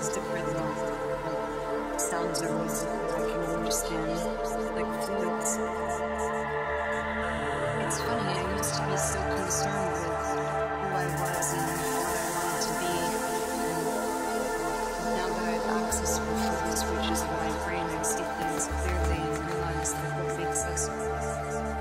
is different than sounds or music that I can understand, like fluids. It's funny, I used to be so concerned with who I was and what I wanted to be, and now that I have access to the fluids, which is my brain, I see things clearly and realize that what makes us.